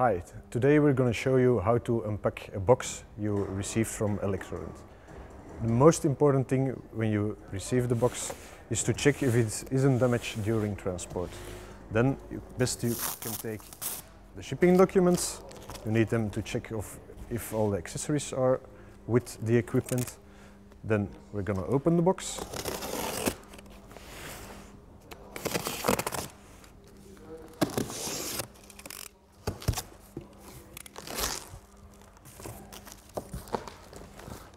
Hi, today we're going to show you how to unpack a box you received from Electrolint. The most important thing when you receive the box is to check if it isn't damaged during transport. Then you can take the shipping documents. You need them to check if all the accessories are with the equipment. Then we're going to open the box.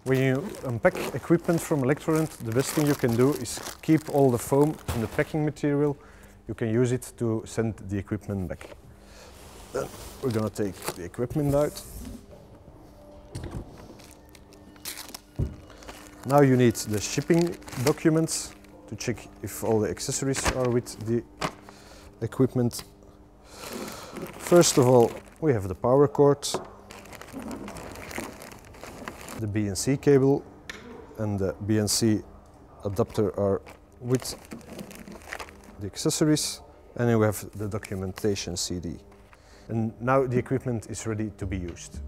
When you unpack equipment from Electrolint, the best thing you can do is keep all the foam and the packing material. You can use it to send the equipment back. Then we're going to take the equipment out. Now you need the shipping documents to check if all the accessories are with the equipment. First of all, we have the power cord, the BNC cable and the BNC adapter are with the accessories, and then we have the documentation CD. And now the equipment is ready to be used.